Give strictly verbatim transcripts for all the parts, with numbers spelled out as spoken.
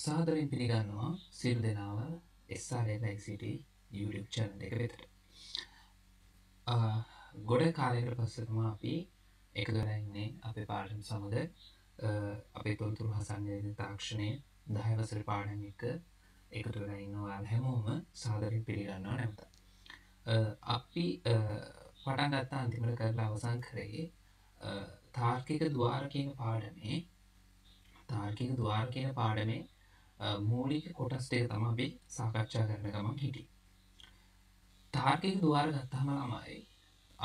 සාදරයෙන් පිළිගන්නවා සියලු දෙනාව S R L I C T YouTube channel එක වෙතට. ගොඩ කාලයකට පස්සේ තමයි අපි එකතු වෙලා ඉන්නේ අපේ පාඩම් සමග අපේ තොරතුරු හා සංවේදී තාක්ෂණයේ දහය වසරේ පාඩම් එක එකතු වෙලා ඉන්නවා. හැමෝම සාදරයෙන් පිළිගන්නවා නැවත. අපි පටන් ගත්ත අන්තිමට කරලා අවසන් කරේ තාර්කික ద్వාර කියන පාඩමේ තාර්කික ద్వාර කියන පාඩමේ මූලික කොටස් ටික තමයි අපි සාකච්ඡා කරන ගමන් හිටියේ. තාර්කික ద్వාර ගත්තම තමයි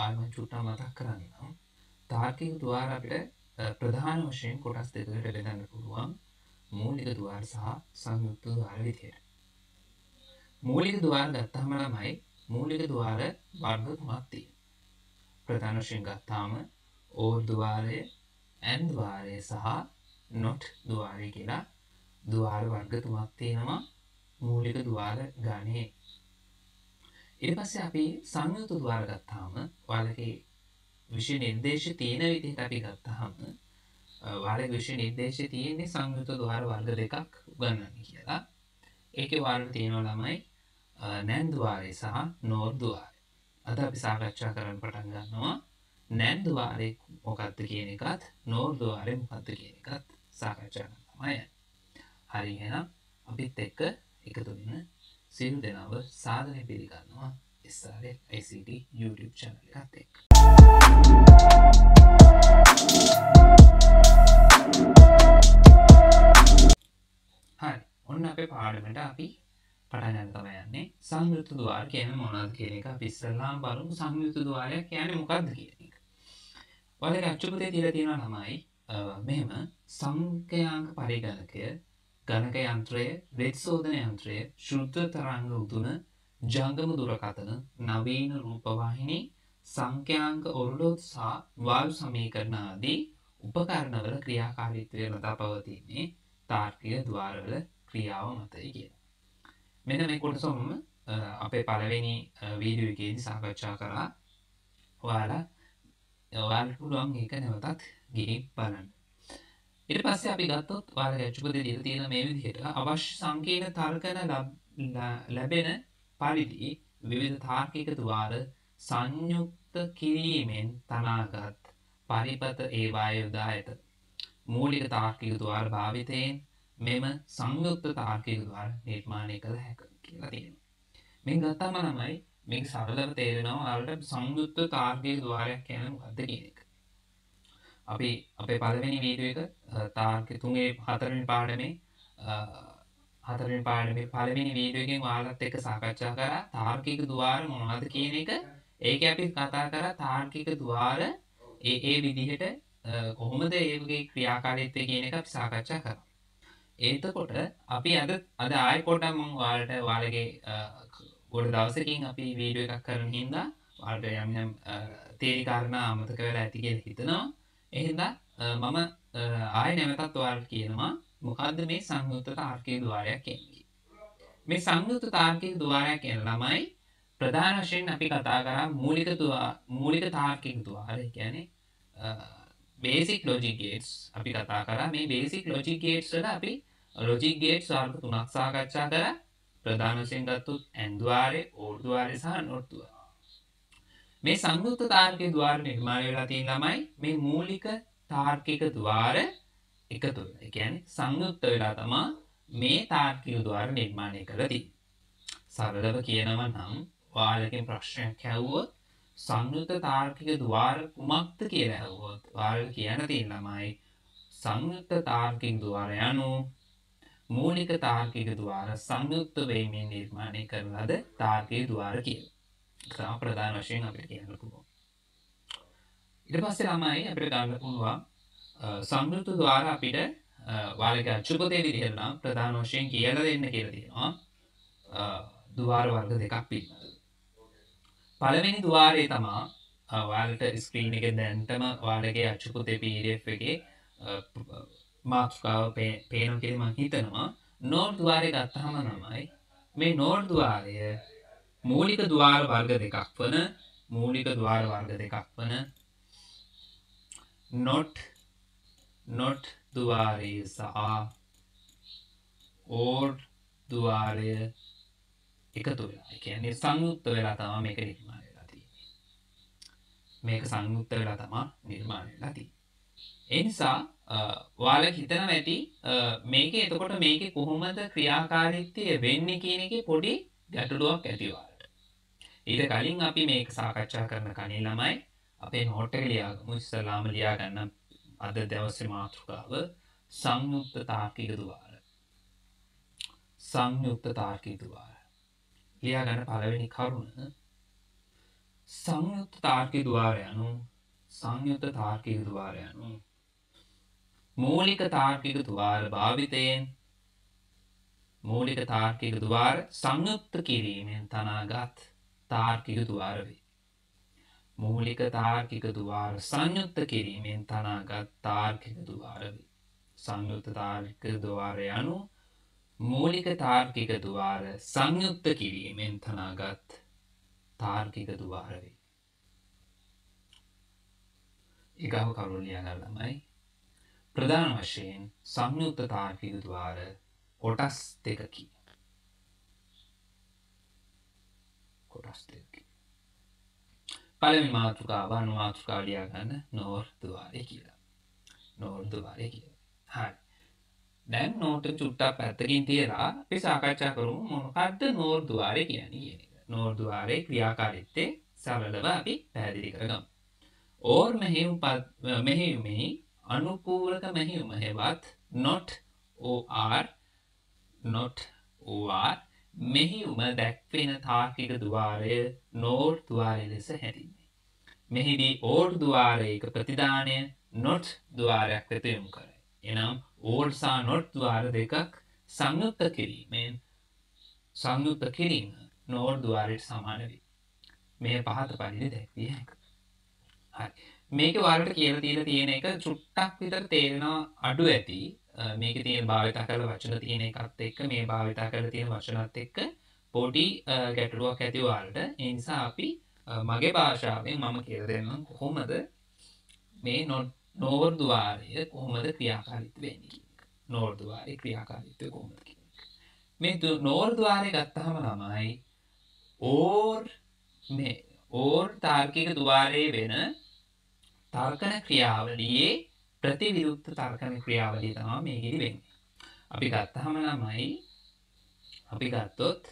ආයම චුට්ටක් මතක් කරගන්නම්. තාර්කික ద్వාර අපිට ප්‍රධාන වශයෙන් කොටස් දෙකකට බෙදන්න පුළුවන්. මූලික ద్వාර සහ සංයුක්ත ద్వාර විදියට. මූලික ద్వාර ගත්තම තමයි මූලික ద్వාර වර්ග තුනක් තියෙනවා. ප්‍රධාන වශයෙන් ගත්තාම ඕර් ద్వාරය, ඇන් ద్వාරය සහ නොට් ద్వාරය කියලා ద్వාර වර්ග තුනක් තියෙනවා මූලික ద్వාර ගණේ. ඊට පස්සේ අපි සංයුක්ත ద్వාර ගත්තාම ඔයාලගේ විශේෂ නිර්දේශය තියෙන විදිහට අපි ගත්තාම ඔයාලගේ විශේෂ නිර්දේශය තියෙන්නේ සංයුක්ත ద్వාර වර්ග දෙකක් උගන්වන්න කියලා. ඒකේ වර්ග තියෙනවා ළමයි නැන් ద్వාරය සහ නෝර් ద్వාරය. අද අපි සාකච්ඡා කරන්න පටන් ගන්නවා නැන් ద్వාරය මොකක්ද කියන එකත් නෝර් ద్వාරය මොකක්ද කියන එකත් සාකච්ඡා කරනවා. හරි එහෙනම් අපිත් එක්ක එකතු වෙන සියලු දෙනාව සාදරයෙන් පිළිගන්නවා S R L I C T YouTube channel එකත් එක්ක. හරි ඔන්න අපේ පාඩමට අපි පටන් ගන්න තමයි යන්නේ. සංයුක්ත ద్వාර කියන්නේ මොනවද කියන එක අපි ඉස්සෙල්ලාම බලමු. සංයුක්ත ద్వාරය කියන්නේ මොකක්ද කියන එක. ඔයාලගේ අච්චුපතේ තියලා තියෙනවා ළමයි මෙහෙම සංඛ්‍යාංක පරිගණකය, ගණක යන්ත්‍රය, වෙඩ් සෝදන යන්ත්‍රය, ශුද්ධ තරංග උතුන, ජංගම දුරකථන, නවීන රූපවාහිනී, සංඛ්‍යාංක ඔරලෝසු සහ වායු සමීකරණ ආදී උපකරණවල ක්‍රියාකාරීත්වය මත පවතින්නේ තාර්කික ద్వාරවල ක්‍රියාව මතයි කියලා. මෙන්න මේ කොටසම අපේ පළවෙනි වීඩියෝ එකේදී සාකච්ඡා කරා. ඔයාලා ඔයාලට පුළුවන් ඒක නැවතත් ගිහින් බලන්න. ඊට පස්සේ අපි ගත්තොත් ඔයාලගේ අච්චුපතේ දීලා තියෙන මේ විදිහට අවශ්‍ය සංකීර්ණ තර්කන ලැබෙන පරිදි විවිධ තාර්කික ద్వාර සංයුක්ත කිරීමෙන් තනාගත් පරිපත ඒවා යොදා ඇත. මූලික තාර්කික ద్వාර භාවිතයෙන් මෙම සංයුක්ත තාර්කික ద్వාර නිර්මාණය කළ හැකියි කියලා තියෙනවා. මේක ගත්තම තමයි මේක සරලව තේරෙනවා ඔයාලට සංයුක්ත තාර්කික ద్వාරයක් කියන්නේ මොකක්ද කියන එක. අපි අපේ පළවෙනි වීඩියෝ එක තාර්කික තුනේ හතරවෙනි පාඩමේ හතරවෙනි පාඩමේ පළවෙනි වීඩියෝ එකෙන් ඔයාලත් එක්ක සාකච්ඡා කරා තාර්කික ద్వාර මොනවද කියන එක. ඒකේ අපි කතා කරා තාර්කික ద్వාර ඒ ඒ විදිහට කොහොමද ඒකේ ක්‍රියාකාරීත්වය කියන එක අපි සාකච්ඡා කරා. එතකොට අපි අද අද ආයෙ පොඩ්ඩක් මම ඔයාලට ඔයාලගේ ගොඩ දවසකින් අපි වීඩියෝ එකක් කරන හින්දා ඔයාලට යම් යම් තේරි කාරණා අමතක වෙලා ඇති කියලා හිතනවා. එහෙනම් මම ආයෙ නැවතත් ඔයාලට කියනවා මොකද්ද මේ සංයුක්ත තාර්කික ద్వාරයක් කියන්නේ. මේ සංයුක්ත තාර්කික ద్వාරය කියන ළමයි ප්‍රධාන වශයෙන් අපි කතා කරා මූලික මූලික තාර්කික ద్వාර. ඒ කියන්නේ බේසික් ලොජික් ගේට්ස් අපි කතා කරා. මේ බේසික් ලොජික් ගේට්ස් වල අපි ලොජික් ගේට්ස් වර්ග තුනක් සාකච්ඡා කරා. ප්‍රධාන වශයෙන් ගත්තොත් ඇන් ద్వාරය, ඕර් ద్వාරය සහ නොට් ద్వාරය. මේ සංයුක්ත තාර්කික ద్వාර නිර්මාණය වෙලා තියෙන ළමයි මේ මූලික තාර්කික ద్వාර එකතු වෙලා. ඒ කියන්නේ සංයුක්ත වෙලා තමයි මේ තාර්කික ద్వාර නිර්මාණය කරලා තියෙන්නේ. සරලව කියනවා නම් ඔයාලගෙන් ප්‍රශ්නයක් ඇහුවොත් සංයුක්ත තාර්කික ద్వාර කුමක්ද කියලා ඇහුවොත් ඔයාලට කියන්න තියෙන ළමයි සංයුක්ත තාර්කික ద్వාර යනු මූලික තාර්කික ద్వාර සංයුක්ත වෙමින් නිර්මාණය කරන ලද තාර්කික ద్వාර කියලා. ක්‍රම ප්‍රධාන වශයෙන් අපිට කියන්න පුළුවන්. ඊට පස්සේ ළමයි අපිට ගන්න පුළුවන් සංයුක්ත ద్వාර අපිට ඔයාලගේ අච්චුපතේ විදිහට නම් ප්‍රධාන වශයෙන් කියලා දෙන්න කියලා තියෙනවා. ద్వාර වර්ග දෙකක් පිළිබඳව. පළවෙනි ద్వාරය තමයි ඔයාලට ස්ක්‍රීන් එකේ දැන්ටම ඔයාලගේ අච්චුපතේ P D F එකේ මාක්ස්කාව පේනවා කියලා මම හිතනවා. නෝඩ් ద్వාරය ගත්තාම තමයි මේ නෝඩ් ద్వාරය මූලික ద్వාර වර්ග දෙකක් වන මූලික ద్వාර වර්ග දෙකක් වන නොට් නොට් ద్వාරය සහ और द्वारे एकत्र वेला කියන්නේ සංයුක්ත වෙලා තමයි මේක නිර්මාණය වෙලා තියෙන්නේ. මේක සංයුක්ත වෙලා තමයි නිර්මාණය වෙලා තියෙන්නේ. ඒ නිසා ඔයාලා හිතනවා ඇති මේකේ එතකොට මේකේ කොහොමද ක්‍රියාකාරීත්වය වෙන්නේ කියන එකේ පොඩි ගැටලුවක් ඇති ඔයාලට. ඊට කලින් අපි මේක සාකච්ඡා කරන කණේ ළමයි අපේ නෝට් එක ලියාගමු. ඉස්සලාම ලියා ගන්න අද දවසේ මාතෘකාව සංයුක්ත තාර්කික ද්වාර. संयुक्त तार्किक द्वार लिया गया पहलवेनी करुण संयुक्त तार्किक द्वार यानु संयुक्त तार्किक द्वार यानु मौलिक तार्किक द्वार भावितेन मौलिक तार्किक द्वार संयुक्त किरीमें तनागत तार्किक द्वार वे मौलिक तार्किक द्वार संयुक्त किरीमें तनागत तार्किक द्वार वे संयुक्त तार्किक द्वार यानु मौलिक तार्किक द्वार संयुक्त किरीमें तनागत तार्किक द्वार वे इकाव करुलिया गलमय प्रधान वशेन संयुक्त तार्किक द्वार कोटस දෙකකි कोटस දෙකකි පළවෙනි මාතෘකාව අනුමාතෘකාව ලියා ගන්න නෝර් ద్వාරය කියලා නෝර් ద్వාරය කියලා හරි දැන් නෝට් එක චුට්ටක් පැත්තකින් තියලා අපි සාකච්ඡා කරමු මොකක්ද නෝර් ద్వාරය කියන්නේ කියන එක. නෝර් ద్వාරයේ ක්‍රියාකාරීත්වය සරලව අපි පැහැදිලි කරගමු. ඕර් මෙහෙම මෙහෙම අනුපූරක මෙහෙම හෙවත් not or not or මෙහෙම දැක්වෙන තාර්කික ద్వාරය නෝර් ద్వාරය ලෙස හැදින්වේ. මෙහිදී ඕර් ద్వාරයක ප්‍රතිදානය not ద్వාරයක් වෙත යොමු කරයි. එනම් ඕර් සහ not ద్వාර දෙකක් සංයුක්ත කිරීමෙන් සංයුක්ත කිරීම නෝර් ద్వාරයට සමාන වේ. මේ පහත පරිදි දැක්විය හැකියි. හරි. මේක ඔයාලට කියලා දීලා තියෙන එක චුට්ටක් විතර තේරෙනවා අඩු ඇති. මේකේ තියෙන භාවිත කරලා වචන තියෙන එකත් එක්ක මේ භාවිත කරලා තියෙන වචනත් එක්ක පොඩි ගැටලුවක් ඇති ඔයාලට. ඒ නිසා අපි මගේ භාෂාවෙන් මම කියලා දෙන්නම් කොහොමද මේ not නෝර් ద్వාරය කොහොමද ක්‍රියාකාරීත්ව වෙන්නේ. නෝර් ద్వාරය ක්‍රියාකාරීත්වය කොහොමද කියන්නේ. මේ නෝර් ద్వාරය ගත්තාම ළමයි ඕර් මේ ඕර් තාර්කික ద్వාරයේ වෙන තර්කන ක්‍රියාවලියේ ප්‍රතිවිරුද්ධ තර්කන ක්‍රියාවලිය තමයි මේකෙදි වෙන්නේ. අපි ගත්තාම ළමයි අපි ගත්තොත්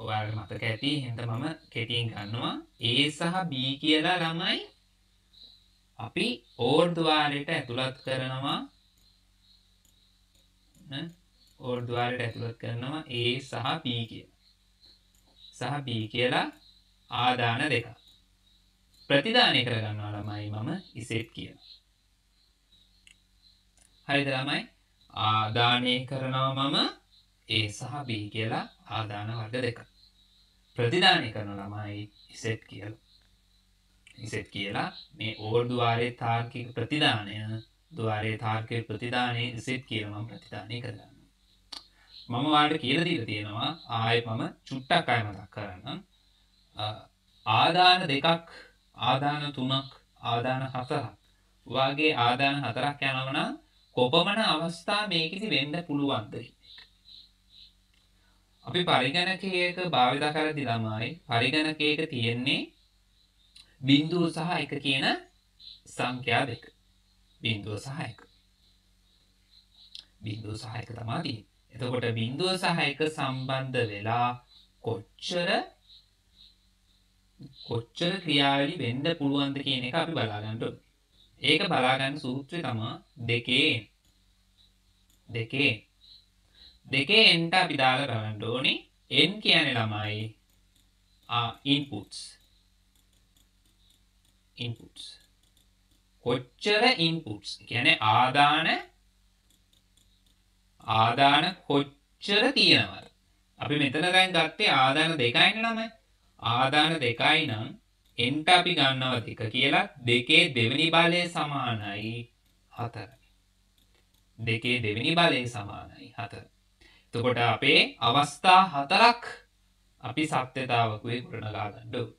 ඔයාලට මතක ඇති එහෙනම් මම කෙටියෙන් ගන්නවා A සහ B කියලා ළමයි අපි ඕර් ద్వාරයට ඇතුළත් කරනවා නේ ඕර් ద్వාරයට ඇතුළත් කරනවා A සහ B කියලා. සහ B කියලා ආදාන දෙක. ප්‍රතිදානය කර ගන්නවා ළමයි මම ඉසෙට් කියලා. හරිද ළමයි? ආදානය කරනවා මම A සහ B කියලා ආදාන වර්ග දෙක. ප්‍රතිදානය කරනවා ළමයි ඉසෙට් කියලා. ඉසෙට් කියලා මේ ඕර් ద్వාරයේ තාර්කික ප්‍රතිදානය ద్వාරයේ තාර්කික ප්‍රතිදානයේ ඉසෙට් කියලා මම ප්‍රතිදානය කරගන්නවා. මම වාට කියලා දීලා තියෙනවා ආයෙ මම චුට්ටක් අය මතක් කරගන්න. ආදාන දෙකක් ආදාන තුනක් ආදාන හතරක් වගේ ආදාන හතරක් යනවා නම් කොපමණ අවස්ථා මේකෙදි වෙන්න පුළුවන්ද? අපි පරිගණකයක භාවිත කරද්දී ළමයි පරිගණකයක තියෙන්නේ बिंदु सह एक संख्या देख बिंदु सह एक बिंदु सह एक तमादी එතකොට बिंदु सह एक संबंध वेला කොච්චර කොච්චර ක්‍රියාවලිය වෙන්න පුළුවන්ද කියන එක අපි බලා ගන්න ඕනේ. ඒක බලා ගන්න සූත්‍රය තමයි දෙකේ දෙකේ දෙකේ n ට අපි දාලා ගන්න ඕනේ. n කියන්නේ ළමයි ආ inputs inputs කොච්චර inputs කියන්නේ ආදාන ආදාන කොච්චර තියෙනවද? අපි මෙතන දැන් ගත්තේ ආදාන දෙකයි නමයි. ආදාන දෙකයි නම් n ට අපි ගන්නවා දෙක කියලා දෙකේ දෙවෙනි බලය සමානයි හතර. දෙකේ දෙවෙනි බලය සමානයි හතර. එතකොට අපේ අවස්ථා හතරක් අපි සත්‍යතාවකුවේ ගොඩනගා ගන්න ඕන.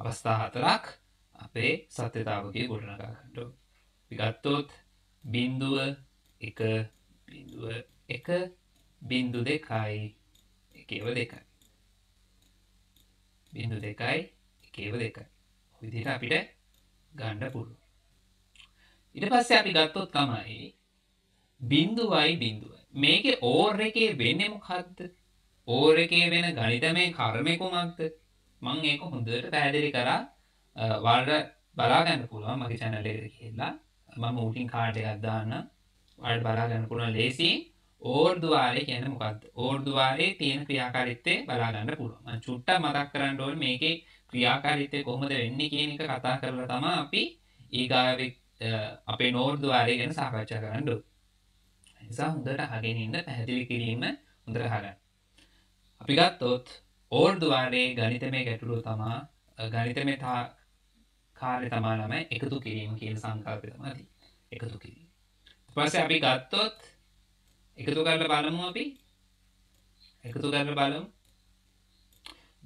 අවස්ථා හතරක් අපේ සත්‍යතාවකේ ගොඩනගා ගන්න ඕනේ. අපි ගත්තොත් බිඳුව 1 බිඳුව 1 बिंदु देखाई केवल देखाई बिंदु देखाई केवल देखाई विधिटा අපිට ගන්න පුළුවන් ඊට පස්සේ අපි ගත්තොත් තමයි බිංදුවයි බිංදුවයි මේකේ ඕර් එකේ වෙන්නේ මොකද්ද ඕර් එකේ වෙන ගණිතමය කර්මය කොහොමද මම ඒක හොඳට පැහැදිලි කරා ඔයාලට බලා ගන්න පුළුවන් මගේ channel එකට ගිහිල්ලා මම වෝටින් කාඩ් එකක් දාන්න ඔයාලට බලා ගන්න පුළුවන් ලේසි ඕර් ద్వාරය කියන්නේ මොකද්ද ඕර් ద్వාරයේ තියෙන ක්‍රියාකාරීත්වය බලා ගන්න පුළුවන් මම චුට්ටක් මතක් කරන්න ඕනේ මේකේ ක්‍රියාකාරීත්වය කොහොමද වෙන්නේ කියන එක කතා කරලා තමයි අපි ඊගාවේ අපේ නෝඩ් ద్వාරය ගැන සාකච්ඡා කරන්න ඕනේ. ඒ නිසා හොඳට අහගෙන ඉන්න පැහැදිලි කිරීම හොඳට අහගන්න. අපි ගත්තොත් ඕල් ద్వාරයේ ගණිතමය ගැටලුව තමයි ගණිතමය කාර්ය තමයි ළමයි එකතු කිරීම කියන සංකල්පය තමයි එකතු කිරීම. ඊට පස්සේ අපි ගත්තොත් එකතු කරලා බලමු අපි එකතු කරලා බලමු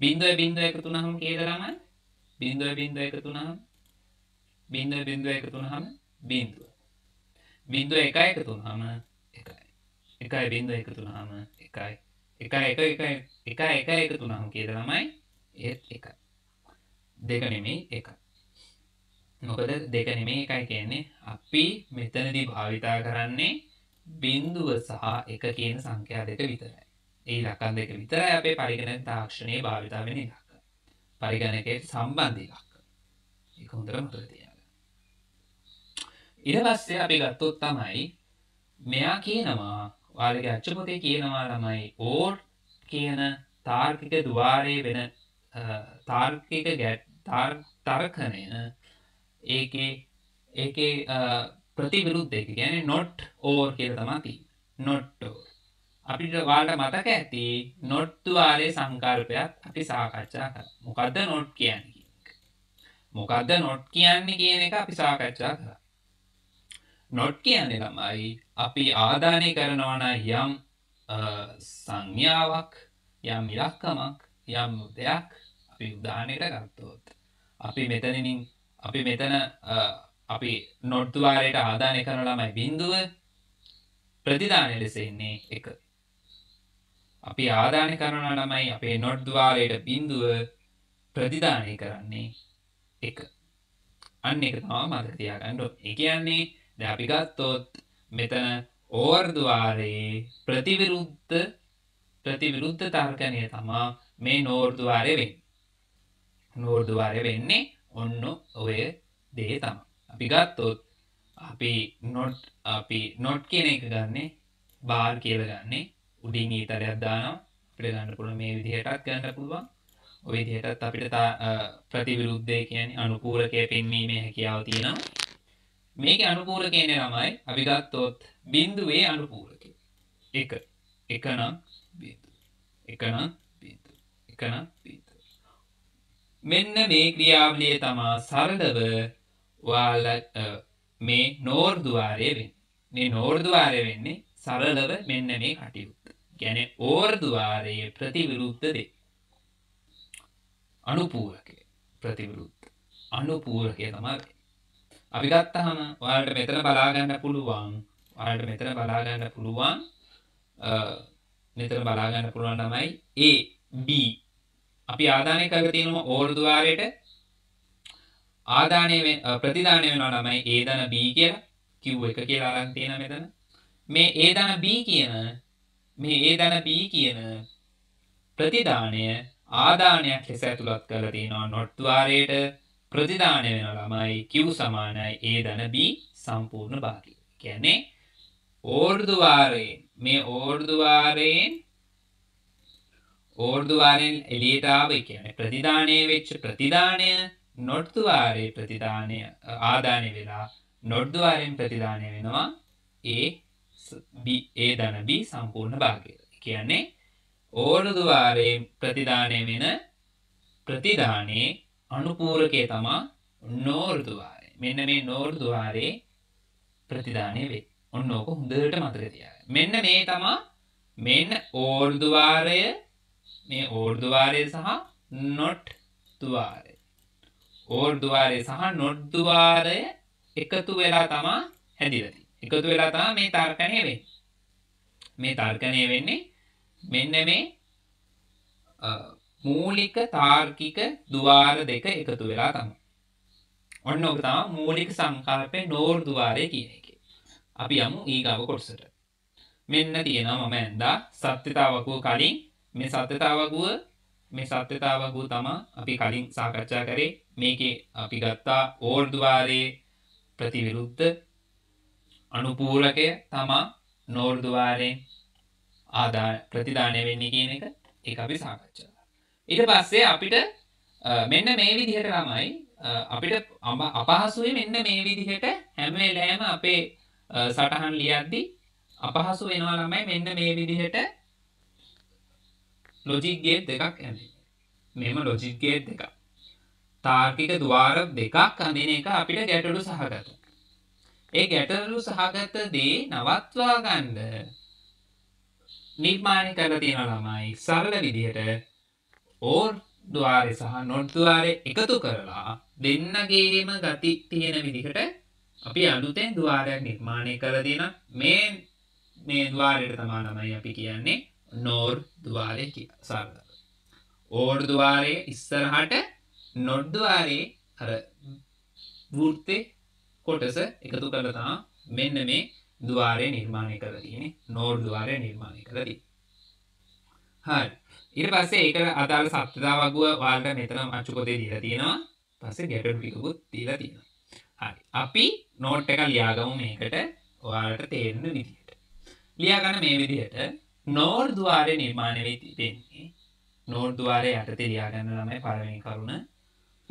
बिंदु बिंदु एकतु ना हम क्या करा मैं बिंदु बिंदु एकतु ना हम बिंदु बिंदु एकतु ना हम बिंदु बिंदु एकाय एकतु ना हम एकाय एकाय बिंदु एकतु ना हम एकाय एकाय एकाय एकाय एकाय एकाय एकतु ना हम क्या करा मैं एक एकाय देखने में एकाय नौकर देखने में एकाय क्या ने आपी मितने दी भाविता कराने बिंदु वसहा एकाय क्या ने संख्या देते भीतर है इलाका देखे भीतर है आपे पारिगणिक ताक्षणीय भाविता में नहीं लाका पारिगणिक के संबंधी लाका ये कौन तरह मतलब दिया गया इधर बात से आपे करतो तमाई मैं आ किए ना माँ वाले के अच्छे बोते किए ना माँ तमाई और किए ना तार के द्वारे बिना तार के के गैट तार तारक है ना एक एक प्रतिविरुद्ध देखे यानी नॉट और के तमाती नॉट අපි වාලට මතක ඇති නොට් ద్వාරයේ සංකල්පයක් අපි සාකච්ඡා කරා. මොකද්ද නොට් කියන්නේ කියන එක? මොකද්ද නොට් කියන්නේ කියන එක අපි සාකච්ඡා කරා. නොට් කියන්නේ ළමයි අපි ආදානය කරනවා නම් යම් සංඥාවක්, යම් ඉලක්කමක්, යම් දෙයක් අපි උදාහරණයට ගත්තොත් අපි මෙතනින් අපි මෙතන අපි නොට් ద్వාරයට ආදානය කරන ළමයි බිඳුව ප්‍රතිදානය ලෙස ඉන්නේ එක අපි ආදානය කරන ළමයි අපේ නොට් ద్వාරයේ බිඳුව ප්‍රතිදානය කරන්නේ එක. අන්න ඒක තමයි මතක තියාගන්න ඕනේ. ඒ කියන්නේ දැන් අපි ගත්තොත් මෙතන ඕර් ద్వාරයේ ප්‍රතිවිරුද්ධ ප්‍රතිවිරුද්ධ තර්කණය තමයි මේ නෝර් ద్వාරයේ වෙන්නේ. නෝර් ద్వාරයේ වෙන්නේ ඔන්න ඔය දේ තමයි. අපි ගත්තොත් අපි නොට් අපි නොට් කියන එක ගන්නෙ බාර් කියලා ගන්නෙ උඩින් ඊතරයක් දානවා අපිට ගන්න පුළුවන් මේ විදිහටත් ගන්න පුළුවන් ඔය විදිහටත් අපිට ප්‍රතිවිරුද්ධය කියන්නේ අනුකූලකයේ පෙන්වීමේ හැකියාව තියෙනවා මේකේ අනුකූලකයේ නමයි අපි ගත්තොත් බිඳුවේ අනුකූලකය එක එක නම් බිඳු එක නම් බිඳු එක නම් බිඳු මෙන්න මේ ක්‍රියාවලිය තමයි සරලව ඔයාලා මේ නෝර් ద్వාරයේ වෙන්නේ මේ නෝර් ద్వාරයේ වෙන්නේ සරලව මෙන්න මේ කටයුත්ත. කියන්නේ ඕර් ద్వාරයේ ප්‍රතිවිරුද්ධ දෙය. අනුපූරකයේ ප්‍රතිවිරුද්ධ. අනුපූරකයේ තමයි. අපි ගත්තාම ඔයාලට මෙතන බලා ගන්න පුළුවන්. ඔයාලට මෙතන බලා ගන්න පුළුවන්. මෙතන බලා ගන්න පුළුවන් තමයි A B. අපි ආදානය කරගෙන තියෙනවා ඕර් ద్వාරයට. ආදානය ප්‍රතිදානය වෙනවා තමයි A ධන B කියලා. Q එක කියලා අරන් තියෙනවා මෙතන. මේ A ධන B කියන මේ A ධන B කියන ප්‍රතිදානය ආදානයක් ලෙස ඇතුළත් කරලා තිනවා නොට් ద్వාරයට ප්‍රතිදානය වෙනවා ළමයි Q සමානයි A ධන B සම්පූර්ණ භාගය. කියන්නේ ඕර් ద్వාරයෙන් මේ ඕර් ద్వාරයෙන් ඕර් ద్వාරයෙන් එළියට ආව කියන්නේ ප්‍රතිදානය වෙච්ච ප්‍රතිදානය නොට් ద్వාරයේ ප්‍රතිදානය ආදානය වෙලා නොට් ద్వාරයෙන් ප්‍රතිදානය වෙනවා A B A ධන B සම්පූර්ණ භාගය. කියන්නේ ඕර් ద్వාරයේ ප්‍රතිදානය වෙන ප්‍රතිදානයේ අනුපූරකය තමයි නෝර් ద్వාරය. මෙන්න මේ නෝර් ద్వාරයේ ප්‍රතිදානය වෙයි. ඔන්න ඕක හොඳට මතක තියාගන්න. මෙන්න මේ තමයි මෙන්න ඕර් ద్వාරය මේ ඕර් ద్వාරය සහ නොට් ద్వාරය. ඕර් ద్వාරය සහ නොට් ద్వාරය එකතු වෙලා තමයි හැදිලා තියෙන්නේ. එකතු වෙලා තමයි මේ තර්කණය වෙන්නේ. මේ තර්කණය වෙන්නේ මෙන්න මේ මූලික තාර්කික ద్వාර දෙක එකතු වෙලා තමයි. ඔන්න ඔක තමයි මූලික සංකල්පේ නෝර් ద్వාරය කියන එක. අපි යමු ඊගාව කොටසට. මෙන්න තියෙනවා මම ඇඳා සත්‍යතාවකෝ කලින් මේ සත්‍යතාවකෝ මේ සත්‍යතාවකෝ තමයි අපි කලින් සාකච්ඡා කරේ. මේකේ අපි ගත්තා ඕර් ద్వාරයේ ප්‍රතිවිරුද්ධ අනුපූරකය තමයි නෝර් ద్వාරයෙන් ආදා ප්‍රතිදානය වෙන්නේ කියන එක ඒක අපි සාකච්ඡා කරා. ඊට පස්සේ අපිට මෙන්න මේ විදිහට තමයි අපිට අපහසුයි මෙන්න මේ විදිහට හැම වෙලේම අපේ සටහන් ලියද්දී අපහසු වෙනවා ළමයි මෙන්න මේ විදිහට ලොජික් ගේට් දෙකක් හැදෙන්නේ. මේම ලොජික් ගේට් දෙකක්. තාර්කික ద్వාර දෙකක් හැදෙන එක අපිට ගැටලු සහගතයි. ඒ ගැටලු සහගත දේ නවත්වා ගන්න නිර්මාණය කරලා තියෙන ළමයි සරල විදිහට ඕර් ద్వාරය සහ නොර් ద్వාරය එකතු කරලා දෙන්නගේම ගති තියෙන විදිහට අපි අලුතෙන් ద్వාරයක් නිර්මාණය කරලා දෙන මේ මේ ద్వාරයට තමයි ළමයි අපි කියන්නේ නොර් ద్వාරය කියලා සරලව. ඕර් ద్వාරයේ ඉස්සරහට නොර් ద్వාරයේ අර වෘත්තේ කොටස එකතු කරලා තමයි මෙන්න මේ ద్వාරය නිර්මාණය කරලා තියෙන්නේ. නෝර් ద్వාරය නිර්මාණය කරලා තියෙන්නේ. හරි. ඊට පස්සේ ඒක අදාළ සත්‍යතාව වගුව ඔයාලට මෙතන අච්චු පොතේ දීලා තියෙනවා. පස්සේ ගැටළු ටිකකුත් දීලා තියෙනවා. හරි. අපි නෝට් එක ලියාගමු මේකට ඔයාලට තේරෙන විදිහට. ලියාගන්න මේ විදිහට නෝර් ద్వාරය නිර්මාණය වෙයි දෙන්නේ. නෝර් ద్వාරය යටතේ ලියාගන්න ළමයි පළවෙනි කරුණ.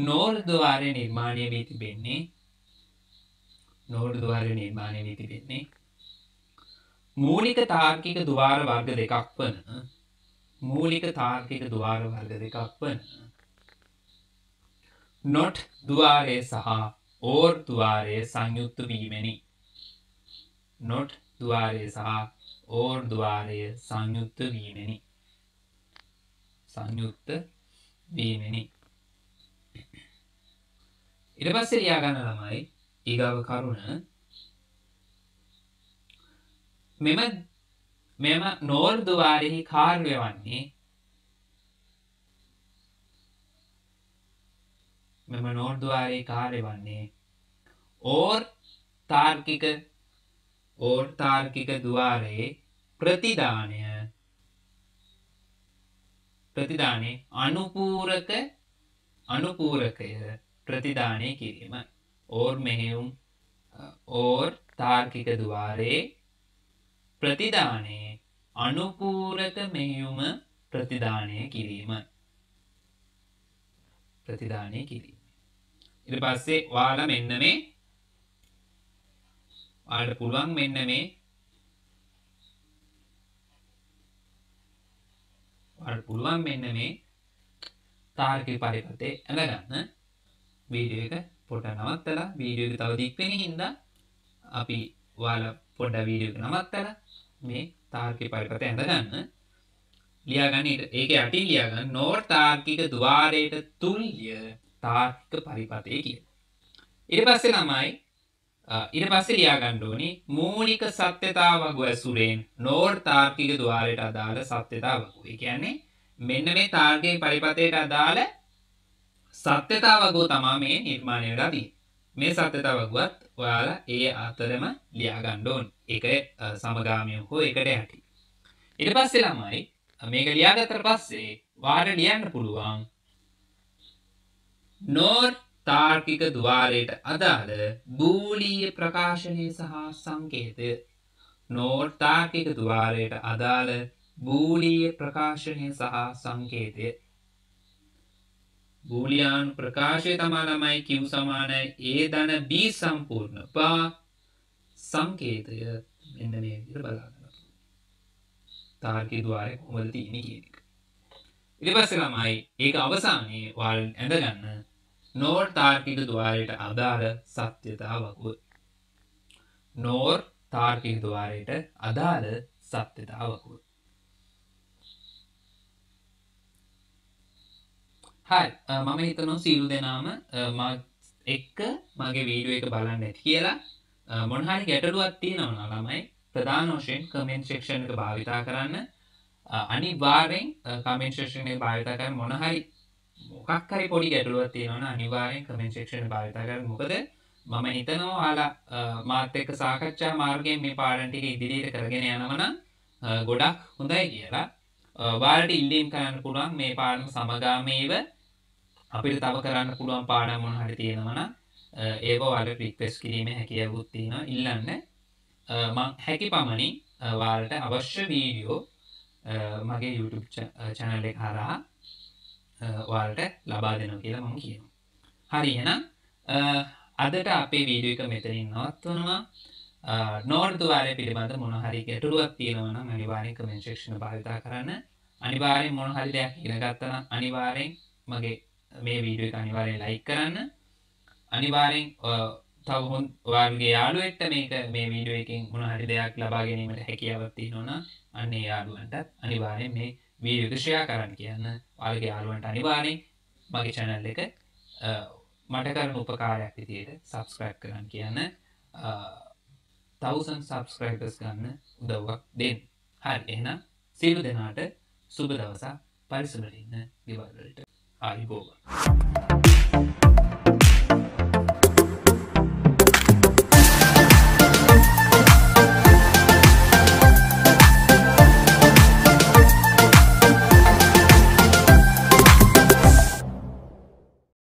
නෝර් ద్వාරය නිර්මාණය වෙයි තිබෙන්නේ. නෝර් ద్వාරය නිර්මාණය වෙයි තිබෙන්නේ. මූලික තාර්කික ద్వාර වර්ග දෙකක් වන මූලික තාර්කික ద్వාර වර්ග දෙකක් වන නොට් ద్వාරය සහ ඕර් ద్వාරය සංයුක්ත වීමෙනි. නොට් ద్వාරය සහ ඕර් ద్వාරය සංයුක්ත වීමෙනි. සංයුක්ත වීමෙනි. ඊට පස්සේ ලියා ගන්න ළමයි ඊගාව කරුණ මෙම මෙම නෝර් ద్వාරයේ කාර්ය වන්නේ මෙම නෝර් ద్వාරයේ කාර්ය වන්නේ ඕර් තාර්කික ඕර් තාර්කික ద్వාරයේ ප්‍රතිදානය ප්‍රතිදානයේ අනුපූරක අනුපූරකය ප්‍රතිදානය කිරීම ඕර් මෙහෙයුම් ඕර් තාර්කික ద్వාරයේ ප්‍රතිදානයේ අනුපූරක මෙහෙයුම ප්‍රතිදානය කිරීම ප්‍රතිදානය කිරීම. ඊට පස්සේ ඔයාලා මෙන්න මේ ඔයාලට පුළුවන් මෙන්න මේ ඔයාලට පුළුවන් මෙන්න මේ තාර්කික පරිපථය අඳගන්න වීඩියෝ එක පොඩ නවත්තලා වීඩියෝ එක තව දික් වෙන හින්දා අපි ඔයාලා පොඩ වීඩියෝ එක නවත්තලා මේ තාර්කික පරිපථය ඇඳ ගන්න ලියා ගන්න. ඒක යටි ලියා ගන්න නෝර් තාර්කික ద్వාරයට තුල්්‍ය තාර්කික පරිපථය කියලා. ඊට පස්සේ ළමයි ඊට පස්සේ ලියා ගන්න ඕනේ මූලික සත්‍යතාව වගුව ඇසුරෙන් නෝර් තාර්කික ద్వාරයට අදාළ සත්‍යතාව වගුව. ඒ කියන්නේ මෙන්න මේ තාර්කික පරිපථයට අදාළ සත්‍යතාව වගුව තමයි මේ නිර්මාණය වෙලා තියෙන්නේ. මේ සත්‍යතාව වගුවත් ඔයාලා ඒ අතරම ලියා ගන්න ඕනේ. ඒක සමගාමීව හෝ ඒකට යටි. ඊට පස්සේ ළමයි මේක ලියාගත්තට පස්සේ වාර ලියන්න පුළුවන් නෝර් තාර්කික ద్వාරයට අදාළ බූලීය ප්‍රකාශනය සහ සංකේතය. නෝර් තාර්කික ద్వාරයට අදාළ බූලීය ප්‍රකාශනය සහ සංකේතය. බූලියාන් ප්‍රකාශය තමයි ළමයි Q සමානයි A ධන B සම්පූර්ණ පා සංකේතය මෙන්න මේ විදිහට බලන්න. තාර්කික ద్వාරයේ කොහොමද තියෙන්නේ කියන එක. ඊට පස්සේ ළමයි ඒක අවසානයේ වල් ඇඳ ගන්න නෝර් තාර්කික ద్వාරයට අදාළ සත්‍යතාව වගුව. නෝර් තාර්කික ద్వාරයට අදාළ සත්‍යතාව වගුව. හරි මම හිතනවා සීළු දෙනාම මාත් එක්ක මගේ වීඩියෝ එක බලන්න ඇති කියලා. මොන හරි ගැටලුවක් තියෙනවා නම් ළමයි प्रधान वशेन कमेंट सेक्शन के भाविता करन्न අනිවාර්යෙන් කමෙන්ට් සෙක්ෂන් එක භාවිත කරන්න මොන හරි මොකක් හරි පොඩි ගැටලුවක් තියෙනවා නම් අනිවාර්යෙන් කමෙන්ට් සෙක්ෂන් එක භාවිත කරන්න. මොකද මම හිතනවා ඔයාලා මාත් එක්ක සාකච්ඡා මාර්ගයෙන් මේ පාඩම් ටික ඉදිරියට කරගෙන යනවා නම් ගොඩක් හොඳයි කියලා. ඔයාලට ඉල්ලීම් කරන්න පුළුවන් මේ පාඩම සමගාමීව අපිට තව කරන්න පුළුවන් පාඩම් මොන හරි තියෙනවා නම් ඒක ඔයාලට රික්වෙස්ට් කිරීමේ හැකියාවක් තියෙනවා ඉල්ලන්න. මම හැකිපමණින් ඔයාලට අවශ්‍ය වීඩියෝ මගේ YouTube channel එක හරහා ඔයාලට ලබා දෙනවා කියලා මම කියනවා. හරි එහෙනම් අදට අපේ වීඩියෝ එක මෙතනින් නවත්වනවා. නොවන තුවාලේ පිළිබඳ මොන හරි ගැටලුවක් තියෙනවා නම් අනිවාර්යෙන් comment section එක භාවිතා කරන්න. අනිවාර්යෙන් මොන හරි දෙයක් ඉගෙන ගත්තා නම් අනිවාර්යෙන් මගේ මේ වීඩියෝ එක අනිවාර්යෙන් like කරන්න. අනිවාර්යෙන් තව හොඳ ඔයාලගේ යාළුවෙක්ට මේක මේ වීඩියෝ එකෙන් මොන හරි දෙයක් ලබා ගැනීමට හැකියාවක් තියෙනවා නම් අන්න ඒ යාළුවන්ටත් අනිවාර්යෙන් මේ වීඩියෝ එක ෂෙයා කරන්න කියන්න. ඔයාලගේ යාළුවන්ට අනිවාර්යෙන් මගේ channel එක මට කරන උපකාරයක් විදියට subscribe කරන්න කියන්න. one thousand subscribers ගන්න උදව්වක් දෙන්න. හරි එහෙනම් සියලු දෙනාට සුබ දවසක්. පරිස්සමෙන් ඉන්න ගෙවල් වලට ආයිබෝවා.